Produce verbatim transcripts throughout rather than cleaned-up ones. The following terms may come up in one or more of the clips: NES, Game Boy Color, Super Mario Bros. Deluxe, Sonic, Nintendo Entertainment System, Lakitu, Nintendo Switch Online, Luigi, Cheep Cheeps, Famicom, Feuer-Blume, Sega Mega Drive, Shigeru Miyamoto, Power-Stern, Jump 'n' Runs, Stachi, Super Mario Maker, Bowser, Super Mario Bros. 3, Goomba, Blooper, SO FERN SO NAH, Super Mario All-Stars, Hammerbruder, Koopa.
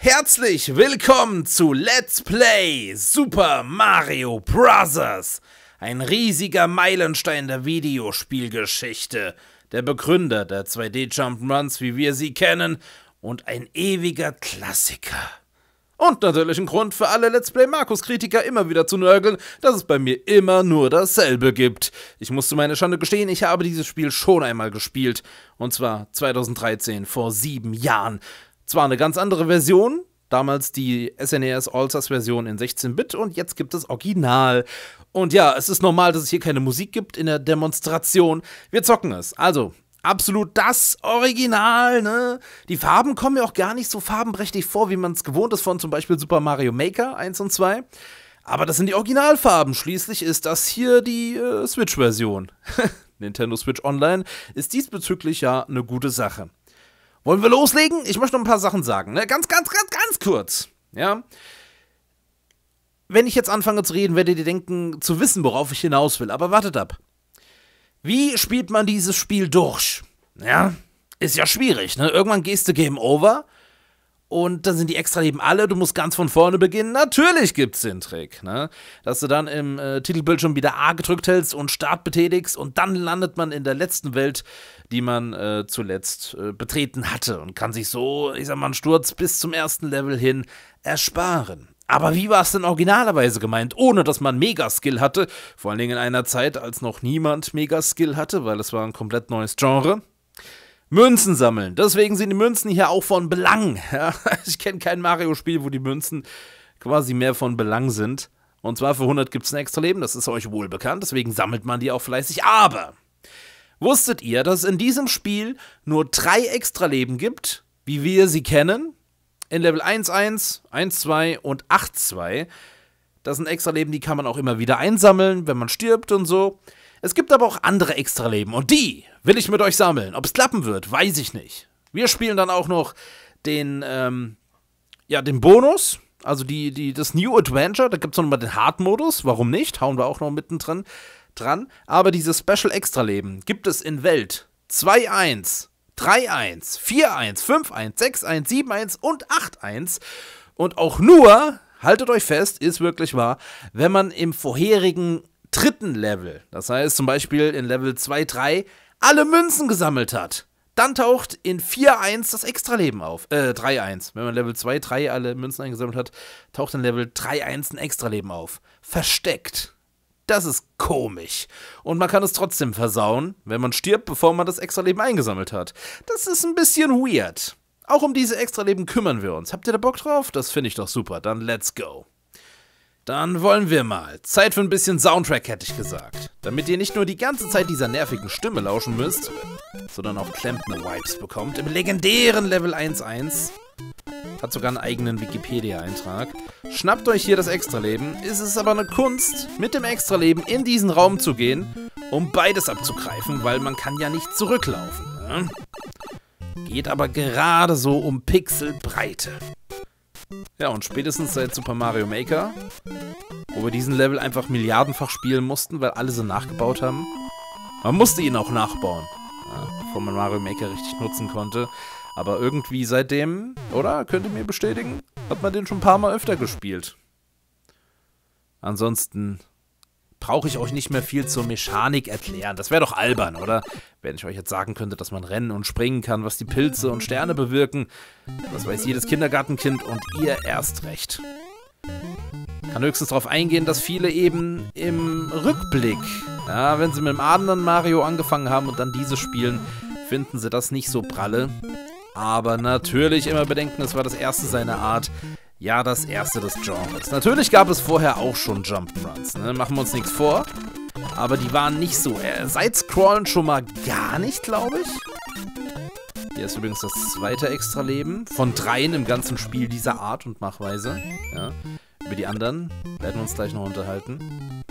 Herzlich willkommen zu Let's Play Super Mario Bros. Ein riesiger Meilenstein der Videospielgeschichte, der Begründer der zwei D Jump 'n' Runs, wie wir sie kennen, und ein ewiger Klassiker. Und natürlich ein Grund für alle Let's Play Markus-Kritiker immer wieder zu nörgeln, dass es bei mir immer nur dasselbe gibt. Ich muss zu meiner Schande gestehen, ich habe dieses Spiel schon einmal gespielt, und zwar zweitausenddreizehn, vor sieben Jahren. Zwar eine ganz andere Version, damals die S N E S All-Stars Version in sechzehn Bit, und jetzt gibt es Original. Und ja, es ist normal, dass es hier keine Musik gibt in der Demonstration. Wir zocken es, also absolut das Original, ne? Die Farben kommen mir auch gar nicht so farbenprächtig vor, wie man es gewohnt ist von zum Beispiel Super Mario Maker eins und zwei. Aber das sind die Originalfarben, schließlich ist das hier die äh, Switch-Version. Nintendo Switch Online ist diesbezüglich ja eine gute Sache. Wollen wir loslegen? Ich möchte noch ein paar Sachen sagen, ne? Ganz, ganz, ganz, ganz kurz. Ja. Wenn ich jetzt anfange zu reden, werdet ihr denken, zu wissen, worauf ich hinaus will. Aber wartet ab. Wie spielt man dieses Spiel durch? Ja, ist ja schwierig, ne? Irgendwann gehst du Game Over und dann sind die Extraleben alle. Du musst ganz von vorne beginnen. Natürlich gibt's den Trick, ne? Dass du dann im äh, Titelbildschirm wieder A gedrückt hältst und Start betätigst und dann landet man in der letzten Welt, die man äh, zuletzt äh, betreten hatte, und kann sich so, ich sag mal, einen Sturz bis zum ersten Level hin ersparen. Aber wie war es denn originalerweise gemeint, ohne dass man Mega-Skill hatte? Vor allen Dingen in einer Zeit, als noch niemand Mega-Skill hatte, weil es war ein komplett neues Genre. Münzen sammeln. Deswegen sind die Münzen hier auch von Belang. Ja, ich kenne kein Mario-Spiel, wo die Münzen quasi mehr von Belang sind. Und zwar für hundert gibt es ein extra Leben, das ist euch wohl bekannt, deswegen sammelt man die auch fleißig. Aber wusstet ihr, dass es in diesem Spiel nur drei Extraleben gibt, wie wir sie kennen? In Level eins eins, eins zwei und acht zwei. Das sind Extraleben, die kann man auch immer wieder einsammeln, wenn man stirbt und so. Es gibt aber auch andere Extraleben und die will ich mit euch sammeln. Ob es klappen wird, weiß ich nicht. Wir spielen dann auch noch den, ähm, ja, den Bonus, also die, die, das New Adventure. Da gibt es noch mal den Hard-Modus, warum nicht? Hauen wir auch noch mittendrin dran. Aber diese Special-Extraleben gibt es in Welt zwei eins. drei eins, vier eins, fünf eins, sechs eins, sieben eins und acht eins. Und auch nur, haltet euch fest, ist wirklich wahr, wenn man im vorherigen dritten Level, das heißt zum Beispiel in Level zwei drei, alle Münzen gesammelt hat, dann taucht in vier eins das Extraleben auf. Äh, drei eins. Wenn man Level zwei drei alle Münzen eingesammelt hat, taucht in Level drei eins ein Extraleben auf. Versteckt. Das ist komisch. Und man kann es trotzdem versauen, wenn man stirbt, bevor man das Extraleben eingesammelt hat. Das ist ein bisschen weird. Auch um diese Extraleben kümmern wir uns. Habt ihr da Bock drauf? Das finde ich doch super. Dann let's go. Dann wollen wir mal. Zeit für ein bisschen Soundtrack, hätte ich gesagt. Damit ihr nicht nur die ganze Zeit dieser nervigen Stimme lauschen müsst, sondern auch Klempner-Vibes bekommt. Im legendären Level eins eins. Hat sogar einen eigenen Wikipedia-Eintrag. Schnappt euch hier das Extraleben. Es ist aber eine Kunst, mit dem Extraleben in diesen Raum zu gehen, um beides abzugreifen, weil man kann ja nicht zurücklaufen. Ne? Geht aber gerade so um Pixelbreite. Ja, und spätestens seit Super Mario Maker, wo wir diesen Level einfach milliardenfach spielen mussten, weil alle so nachgebaut haben. Man musste ihn auch nachbauen, bevor man Mario Maker richtig nutzen konnte. Aber irgendwie seitdem, oder? Könnt ihr mir bestätigen? Hat man den schon ein paar Mal öfter gespielt. Ansonsten brauche ich euch nicht mehr viel zur Mechanik erklären. Das wäre doch albern, oder? Wenn ich euch jetzt sagen könnte, dass man rennen und springen kann, was die Pilze und Sterne bewirken. Das weiß jedes Kindergartenkind und ihr erst recht. Kann höchstens darauf eingehen, dass viele eben im Rückblick, ja, wenn sie mit dem anderen Mario angefangen haben und dann diese spielen, finden sie das nicht so pralle. Aber natürlich immer bedenken, es war das erste seiner Art. Ja, das erste des Genres. Natürlich gab es vorher auch schon Jump'n'Runs, ne? Machen wir uns nichts vor. Aber die waren nicht so. Äh, Sidescrollen schon mal gar nicht, glaube ich. Hier ist übrigens das zweite Extraleben. Von dreien im ganzen Spiel dieser Art und Machweise. Ja. Über die anderen werden wir uns gleich noch unterhalten.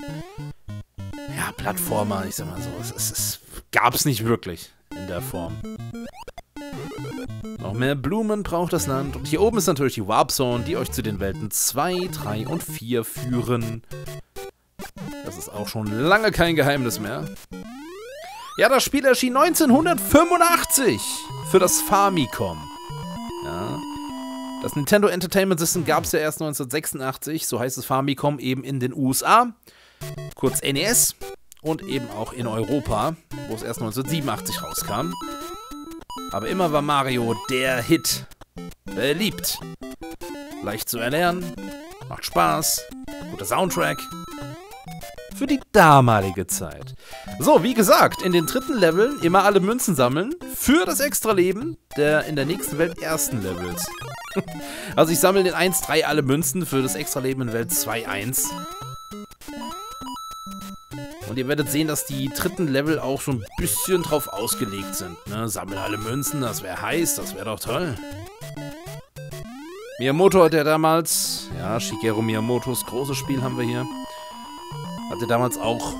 Ja, Plattformer, ich sag mal so. Es, es, es gab es nicht wirklich in der Form. Noch mehr Blumen braucht das Land. Und hier oben ist natürlich die Warp Zone, die euch zu den Welten zwei, drei und vier führen. Das ist auch schon lange kein Geheimnis mehr. Ja, das Spiel erschien neunzehnhundertfünfundachtzig für das Famicom. Ja. Das Nintendo Entertainment System gab es ja erst neunzehnhundertsechsundachtzig, so heißt es Famicom, eben in den U S A, kurz N E S, und eben auch in Europa, wo es erst neunzehnhundertsiebenundachtzig rauskam. Aber immer war Mario der Hit. Beliebt. Leicht zu erlernen, macht Spaß, guter Soundtrack. Für die damalige Zeit. So, wie gesagt, in den dritten Leveln immer alle Münzen sammeln für das Extra-Leben der in der nächsten Welt ersten Levels. Also ich sammle in eins drei alle Münzen für das Extra-Leben in Welt zwei eins. Und ihr werdet sehen, dass die dritten Level auch so ein bisschen drauf ausgelegt sind. Ne? Sammle alle Münzen, das wäre heiß, das wäre doch toll. Miyamoto hat ja damals, ja, Shigeru Miyamotos großes Spiel haben wir hier, hatte damals auch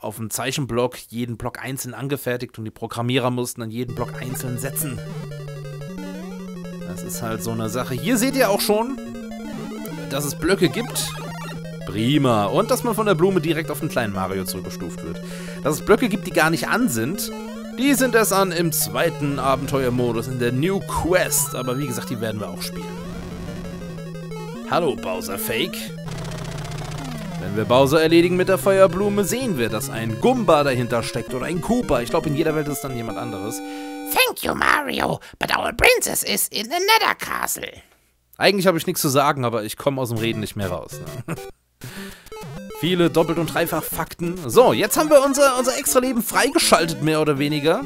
auf dem Zeichenblock jeden Block einzeln angefertigt und die Programmierer mussten dann jeden Block einzeln setzen. Das ist halt so eine Sache. Hier seht ihr auch schon, dass es Blöcke gibt. Prima. Und dass man von der Blume direkt auf den kleinen Mario zurückgestuft wird. Dass es Blöcke gibt, die gar nicht an sind, die sind erst an im zweiten Abenteuermodus, in der New Quest. Aber wie gesagt, die werden wir auch spielen. Hallo, Bowser Fake. Wenn wir Bowser erledigen mit der Feuerblume, sehen wir, dass ein Goomba dahinter steckt oder ein Koopa. Ich glaube, in jeder Welt ist dann jemand anderes. Thank you, Mario, but our princess is in the Nether Castle. Eigentlich habe ich nichts zu sagen, aber ich komme aus dem Reden nicht mehr raus. Ne? Viele Doppelt- und Dreifach-Fakten. So, jetzt haben wir unser, unser Extra-Leben freigeschaltet, mehr oder weniger.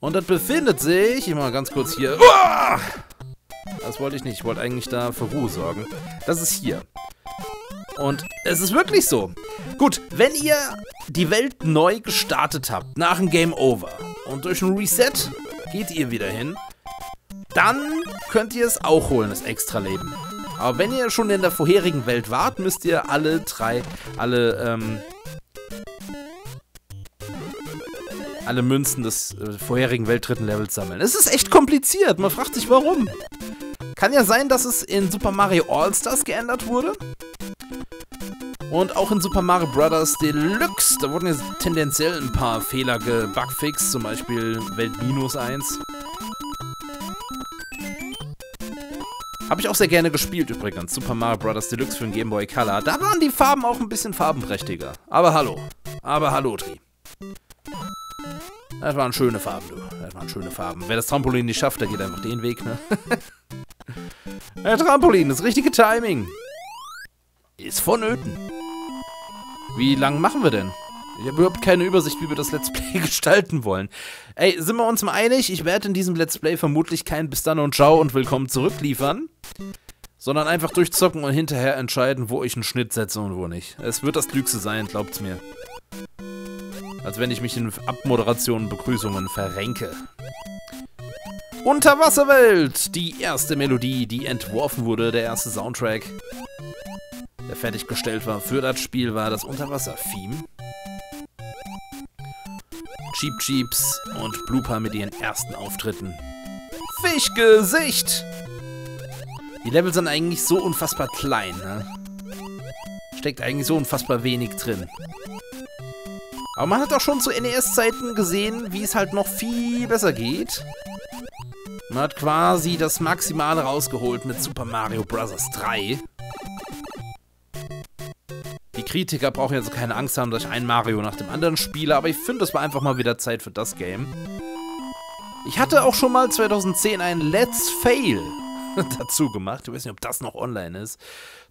Und das befindet sich, immer ganz kurz hier. Uah! Das wollte ich nicht, ich wollte eigentlich da für Ruhe sorgen. Das ist hier. Und es ist wirklich so. Gut, wenn ihr die Welt neu gestartet habt, nach einem Game Over und durch ein Reset geht ihr wieder hin, dann könnt ihr es auch holen, das Extra-Leben. Aber wenn ihr schon in der vorherigen Welt wart, müsst ihr alle drei, alle, ähm, alle Münzen des äh, vorherigen Welt dritten Levels sammeln. Es ist echt kompliziert, man fragt sich warum. Kann ja sein, dass es in Super Mario All-Stars geändert wurde. Und auch in Super Mario Bros. Deluxe, da wurden jetzt tendenziell ein paar Fehler gebugfixt, zum Beispiel Welt minus eins. Habe ich auch sehr gerne gespielt übrigens, Super Mario Bros. Deluxe für den Game Boy Color. Da waren die Farben auch ein bisschen farbenprächtiger. Aber hallo, aber hallo, Tri. Das waren schöne Farben, du. Das waren schöne Farben. Wer das Trampolin nicht schafft, der geht einfach den Weg, ne? Der Trampolin, das richtige Timing ist vonnöten. Wie lang machen wir denn? Ich habe überhaupt keine Übersicht, wie wir das Let's Play gestalten wollen. Ey, sind wir uns mal einig? Ich werde in diesem Let's Play vermutlich kein Bis dann und Ciao und Willkommen zurück liefern, sondern einfach durchzocken und hinterher entscheiden, wo ich einen Schnitt setze und wo nicht. Es wird das Klügste sein, glaubt's mir. Als wenn ich mich in Abmoderationen und Begrüßungen verrenke. Unterwasserwelt! Die erste Melodie, die entworfen wurde, der erste Soundtrack, der fertiggestellt war für das Spiel, war das Unterwasser-Theme. Cheep Cheeps und Blooper mit ihren ersten Auftritten. Fischgesicht! Die Level sind eigentlich so unfassbar klein, ne? Steckt eigentlich so unfassbar wenig drin. Aber man hat auch schon zu N E S-Zeiten gesehen, wie es halt noch viel besser geht. Man hat quasi das Maximale rausgeholt mit Super Mario Bros. drei. Kritiker brauchen jetzt also keine Angst haben, dass ich einen Mario nach dem anderen spiele, aber ich finde, es war einfach mal wieder Zeit für das Game. Ich hatte auch schon mal zweitausendzehn ein Let's Fail dazu gemacht, ich weiß nicht, ob das noch online ist,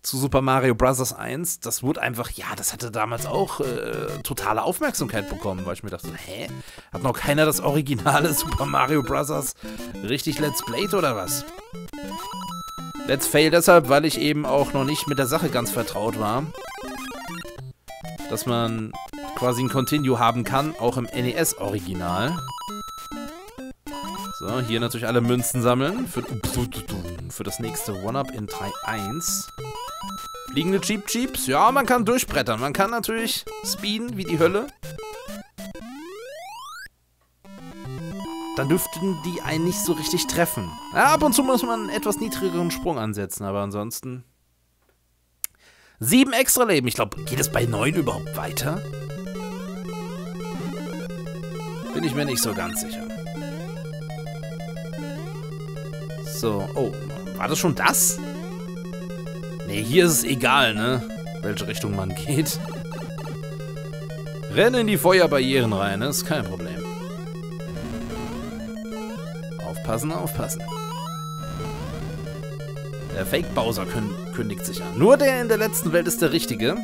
zu Super Mario Bros. eins. Das wurde einfach, ja, das hatte damals auch äh, totale Aufmerksamkeit bekommen, weil ich mir dachte, hä, hat noch keiner das originale Super Mario Bros. Richtig Let's Played oder was? Let's Fail deshalb, weil ich eben auch noch nicht mit der Sache ganz vertraut war, dass man quasi ein Continue haben kann, auch im N E S-Original. So, hier natürlich alle Münzen sammeln für, für das nächste One-Up in drei eins. Fliegende Cheep Cheeps. Ja, man kann durchbrettern. Man kann natürlich speeden wie die Hölle. Dann dürften die einen nicht so richtig treffen. Ja, ab und zu muss man einen etwas niedrigeren Sprung ansetzen, aber ansonsten... Sieben extra Leben. Ich glaube, geht es bei neun überhaupt weiter? Bin ich mir nicht so ganz sicher. So, oh, War das schon das? Nee, hier ist es egal, ne? Welche Richtung man geht. Renn in die Feuerbarrieren rein, ne? Ist kein Problem. Aufpassen, aufpassen. Der Fake Bowser kündigt sich an. Nur der in der letzten Welt ist der Richtige.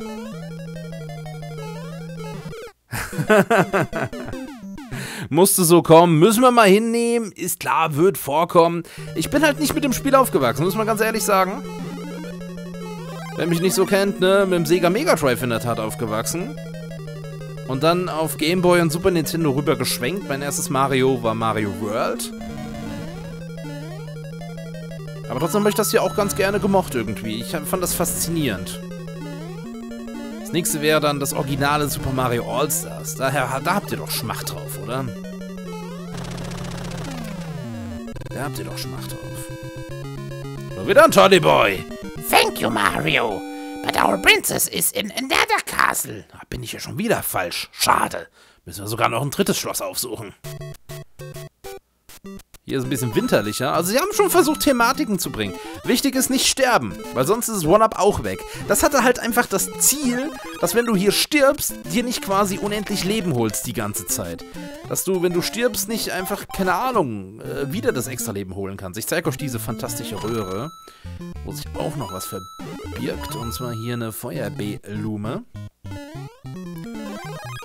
Musste so kommen. Müssen wir mal hinnehmen. Ist klar, wird vorkommen. Ich bin halt nicht mit dem Spiel aufgewachsen, muss man ganz ehrlich sagen. Wer mich nicht so kennt, ne, mit dem Sega Mega Drive in der Tat aufgewachsen. Und dann auf Game Boy und Super Nintendo rüber geschwenkt. Mein erstes Mario war Mario World. Aber trotzdem habe ich das hier auch ganz gerne gemocht irgendwie. Ich fand das faszinierend. Das nächste wäre dann das originale Super Mario All-Stars. Daher, da habt ihr doch Schmacht drauf, oder? Da habt ihr doch Schmacht drauf. So, wieder ein Toddy Boy. Thank you, Mario. But our princess is in another castle. Da bin ich ja schon wieder falsch. Schade. Müssen wir sogar noch ein drittes Schloss aufsuchen. Hier ist ein bisschen winterlicher. Also sie haben schon versucht, Thematiken zu bringen. Wichtig ist nicht sterben, weil sonst ist das One-Up auch weg. Das hatte halt einfach das Ziel, dass wenn du hier stirbst, dir nicht quasi unendlich Leben holst die ganze Zeit. Dass du, wenn du stirbst, nicht einfach, keine Ahnung, äh, wieder das extra Leben holen kannst. Ich zeige euch diese fantastische Röhre, wo sich auch noch was verbirgt. Und zwar hier eine Feuer-Blume.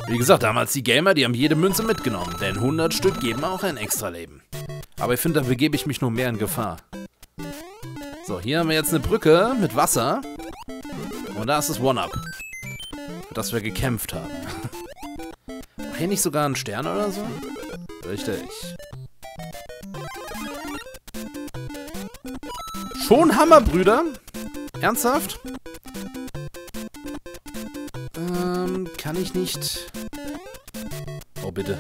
Wie gesagt, damals die Gamer, die haben jede Münze mitgenommen. Denn hundert Stück geben auch ein extra Leben. Aber ich finde, da begebe ich mich nur mehr in Gefahr. So, hier haben wir jetzt eine Brücke mit Wasser. Und da ist das One-Up. Für das wir gekämpft haben. War hier nicht sogar ein Stern oder so? Richtig. Schon Hammerbruder? Ernsthaft? Ähm, kann ich nicht... Oh, bitte.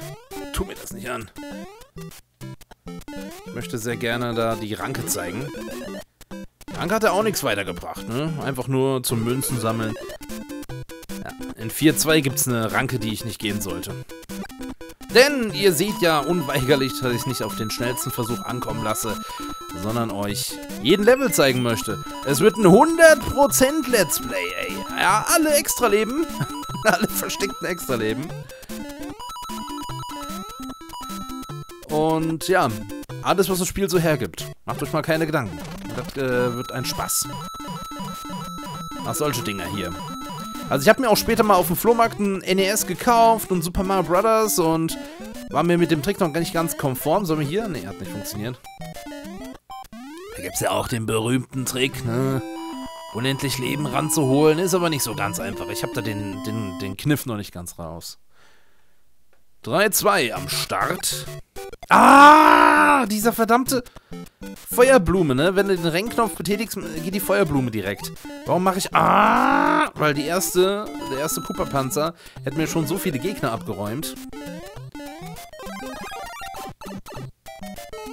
Tu mir das nicht an. Ich möchte sehr gerne da die Ranke zeigen. Die Ranke hat ja auch nichts weitergebracht, ne? Einfach nur zum Münzen sammeln. Ja, in vier zwei gibt es eine Ranke, die ich nicht gehen sollte. Denn ihr seht ja unweigerlich, dass ich nicht auf den schnellsten Versuch ankommen lasse, sondern euch jeden Level zeigen möchte. Es wird ein hundert Prozent Let's Play, ey. Ja, alle Extraleben. Alle versteckten Extraleben. Und ja... Alles, was das Spiel so hergibt. Macht euch mal keine Gedanken. Das äh, wird ein Spaß. Ach, solche Dinger hier. Also ich habe mir auch später mal auf dem Flohmarkt ein N E S gekauft und Super Mario Bros. Und war mir mit dem Trick noch gar nicht ganz konform. Sollen wir hier? Ne, hat nicht funktioniert. Da gibt es ja auch den berühmten Trick, ne? Unendlich Leben ranzuholen. Ist aber nicht so ganz einfach. Ich habe da den, den, den Kniff noch nicht ganz raus. drei zwei am Start. Ah, dieser verdammte Feuerblume, ne? Wenn du den Rennknopf betätigst, geht die Feuerblume direkt. Warum mache ich... Ah, weil die erste, der erste Koopa-Panzer hätte mir schon so viele Gegner abgeräumt.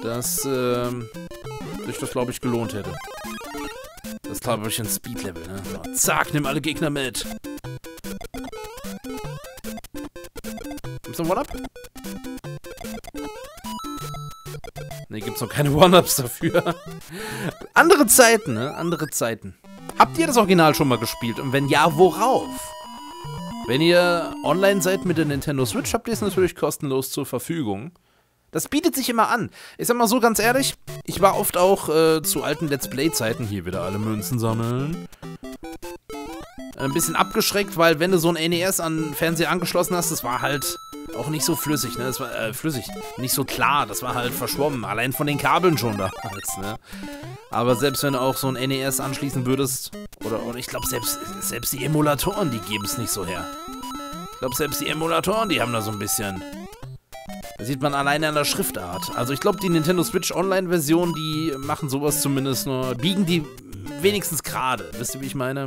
Dass ähm, sich das, glaube ich, gelohnt hätte. Das ist, glaube ich, ein Speed-Level, ne? So, zack, nimm alle Gegner mit. Gibt's noch One-Up? Ne, gibt's noch keine One-Ups dafür. Andere Zeiten, ne? Andere Zeiten. Habt ihr das Original schon mal gespielt? Und wenn ja, worauf? Wenn ihr online seid mit der Nintendo Switch, habt ihr es natürlich kostenlos zur Verfügung. Das bietet sich immer an. Ich sag mal so ganz ehrlich, ich war oft auch äh, zu alten Let's Play-Zeiten hier wieder alle Münzen sammeln. Ein bisschen abgeschreckt, weil wenn du so ein N E S an den Fernseher angeschlossen hast, das war halt... Auch nicht so flüssig, ne? Das war, äh, flüssig. Nicht so klar, das war halt verschwommen. Allein von den Kabeln schon damals, ne? Aber selbst wenn du auch so ein N E S anschließen würdest, oder, oder ich glaube, selbst, selbst die Emulatoren, die geben es nicht so her. Ich glaube, selbst die Emulatoren, die haben da so ein bisschen... Das sieht man alleine an der Schriftart. Also ich glaube, die Nintendo Switch Online-Version, die machen sowas zumindest nur... Biegen die wenigstens gerade. Wisst ihr, wie ich meine?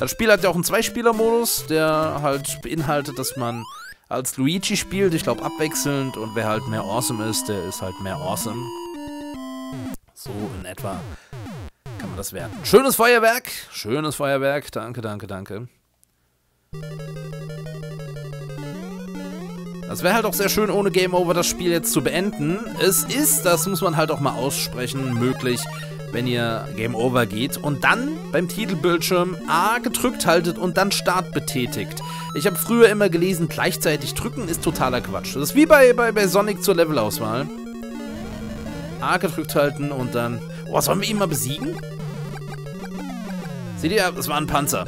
Das Spiel hat ja auch einen Zweispieler-Modus, der halt beinhaltet, dass man... als Luigi spielt, ich glaube abwechselnd, und wer halt mehr awesome ist, der ist halt mehr awesome. So in etwa kann man das werten. Schönes Feuerwerk, schönes Feuerwerk, danke, danke, danke. Das wäre halt auch sehr schön, ohne Game Over das Spiel jetzt zu beenden. Es ist, das muss man halt auch mal aussprechen, möglich, wenn ihr Game Over geht und dann beim Titelbildschirm A gedrückt haltet und dann Start betätigt. Ich habe früher immer gelesen, gleichzeitig drücken ist totaler Quatsch. Das ist wie bei, bei, bei Sonic zur Levelauswahl. A gedrückt halten und dann... Oh, sollen wir ihn mal besiegen? Seht ihr, das war ein Panzer.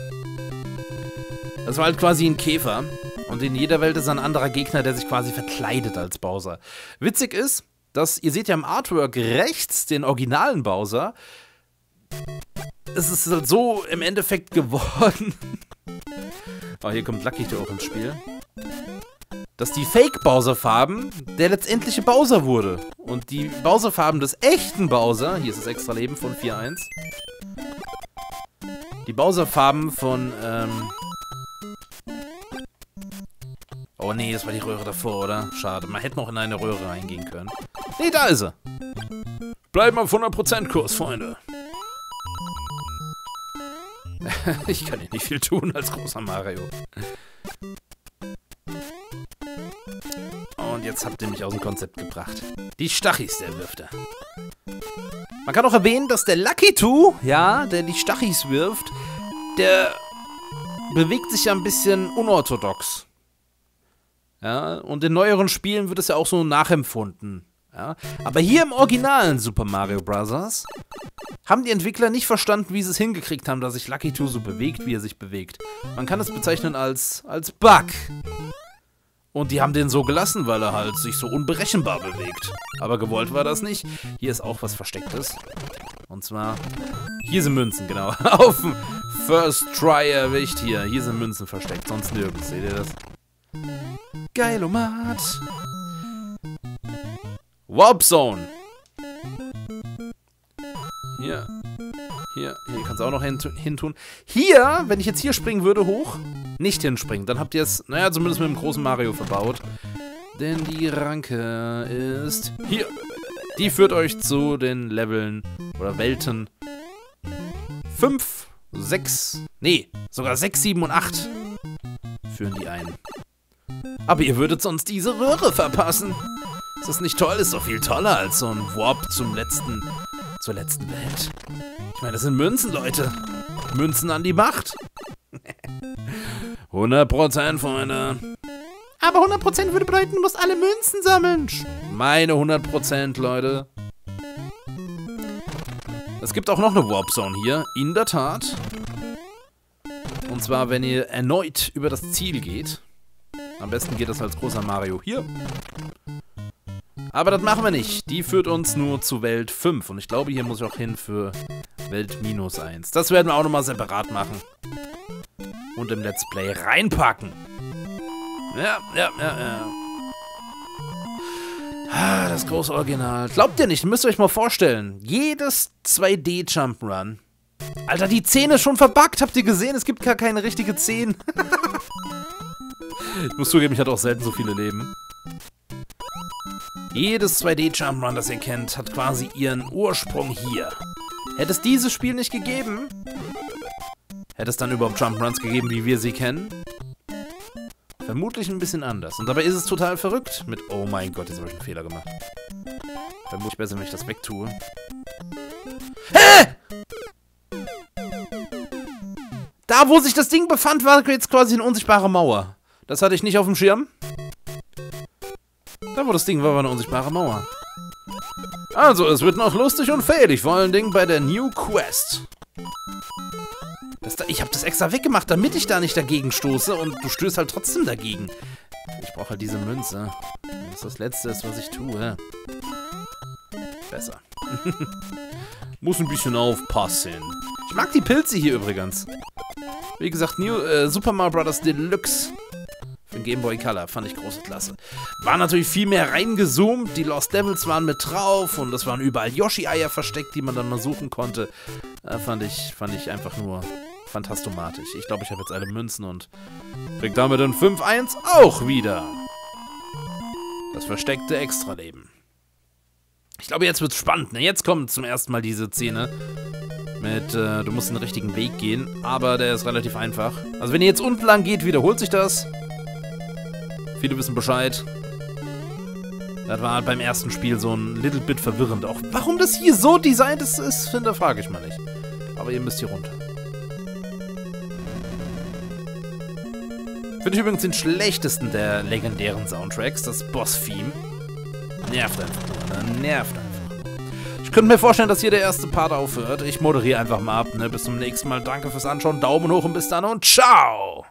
Das war halt quasi ein Käfer. Und in jeder Welt ist ein anderer Gegner, der sich quasi verkleidet als Bowser. Witzig ist, dass, ihr seht ja im Artwork rechts den originalen Bowser. Es ist halt so im Endeffekt geworden. Oh, hier kommt Lakitu auch ins Spiel. Dass die Fake-Bowser-Farben der letztendliche Bowser wurde. Und die Bowser-Farben des echten Bowser, hier ist das extra Leben von vier eins. Die Bowser-Farben von, ähm... oh nee, das war die Röhre davor, oder? Schade, man hätte noch in eine Röhre reingehen können. Nee, da ist er. Bleiben auf hundert Prozent Kurs, Freunde. Ich kann hier nicht viel tun als großer Mario. Und jetzt habt ihr mich aus dem Konzept gebracht. Die Stachis, der wirft er. Man kann auch erwähnen, dass der Lakitu, ja, der die Stachis wirft, der bewegt sich ja ein bisschen unorthodox. Ja, und in neueren Spielen wird es ja auch so nachempfunden. Ja. Aber hier im originalen Super Mario Bros. Haben die Entwickler nicht verstanden, wie sie es hingekriegt haben, dass sich Lakitu so bewegt, wie er sich bewegt. Man kann es bezeichnen als, als Bug. Und die haben den so gelassen, weil er halt sich so unberechenbar bewegt. Aber gewollt war das nicht. Hier ist auch was Verstecktes. Und zwar... hier sind Münzen, genau. Auf dem First Try erwischt hier. Hier sind Münzen versteckt, sonst nirgends. Seht ihr das? Geilomat. Warp Zone. Hier. Hier. Hier kannst du auch noch hin, hin tun. Hier, wenn ich jetzt hier springen würde, hoch, nicht hinspringen. Dann habt ihr es, naja, zumindest mit dem großen Mario verbaut. Denn die Ranke ist hier. Die führt euch zu den Leveln oder Welten fünf, sechs, nee, sogar sechs, sieben und acht führen die ein. Aber ihr würdet sonst diese Röhre verpassen. Ist das nicht toll? Ist so viel toller als so ein Warp zum letzten, zur letzten Welt. Ich meine, das sind Münzen, Leute. Münzen an die Macht. hundert Prozent, Freunde. Aber hundert Prozent würde bedeuten, du musst alle Münzen sammeln. Meine hundert Prozent, Leute. Es gibt auch noch eine Warp Zone hier. In der Tat. Und zwar, wenn ihr erneut über das Ziel geht. Am besten geht das als großer Mario hier. Aber das machen wir nicht. Die führt uns nur zu Welt fünf. Und ich glaube, hier muss ich auch hin für Welt minus eins. Das werden wir auch nochmal separat machen. Und im Let's Play reinpacken. Ja, ja, ja, ja. Ah, das große Original. Glaubt ihr nicht? Müsst ihr euch mal vorstellen. Jedes zwei D Jump'n'Run. Alter, die Zähne ist schon verbuggt. Habt ihr gesehen? Es gibt gar keine richtige Zähne. Ich muss zugeben, ich hatte auch selten so viele Leben. Jedes zwei D-Jump'n'Run, das ihr kennt, hat quasi ihren Ursprung hier. Hätte es dieses Spiel nicht gegeben, hätte es dann überhaupt Jump'n'Runs gegeben, wie wir sie kennen? Vermutlich ein bisschen anders. Und dabei ist es total verrückt mit... Oh mein Gott, jetzt habe ich einen Fehler gemacht. Vermutlich besser, wenn ich das wegtue. Hä? Da, wo sich das Ding befand, war jetzt quasi eine unsichtbare Mauer. Das hatte ich nicht auf dem Schirm. Da, wo das Ding war, war eine unsichtbare Mauer. Also, es wird noch lustig und fähig, vor allen Dingen bei der New Quest. Das da, ich habe das extra weggemacht, damit ich da nicht dagegen stoße und du stößt halt trotzdem dagegen. Ich brauche halt diese Münze. Das ist das Letzte, was ich tue. Besser. Muss ein bisschen aufpassen. Ich mag die Pilze hier übrigens. Wie gesagt, New, äh, Super Mario Bros. Deluxe. Game Boy Color, fand ich große Klasse. War natürlich viel mehr reingezoomt, die Lost Levels waren mit drauf und es waren überall Yoshi-Eier versteckt, die man dann mal suchen konnte. Äh, fand ich, fand ich einfach nur fantastomatisch. Ich glaube, ich habe jetzt alle Münzen und krieg damit ein fünf eins auch wieder. Das versteckte Extraleben. Ich glaube, jetzt wird's spannend, ne? Jetzt kommt zum ersten Mal diese Szene mit, äh, du musst den richtigen Weg gehen, aber der ist relativ einfach. Also wenn ihr jetzt unten lang geht, wiederholt sich das. Viele wissen Bescheid. Das war beim ersten Spiel so ein little bit verwirrend auch. Warum das hier so designt ist, ist finde, frage ich mal nicht. Aber ihr müsst hier runter. Finde ich übrigens den schlechtesten der legendären Soundtracks, das Boss-Theme. Nervt einfach nur, nervt einfach. Ich könnte mir vorstellen, dass hier der erste Part aufhört. Ich moderiere einfach mal ab, ne? Bis zum nächsten Mal. Danke fürs Anschauen, Daumen hoch und bis dann und ciao!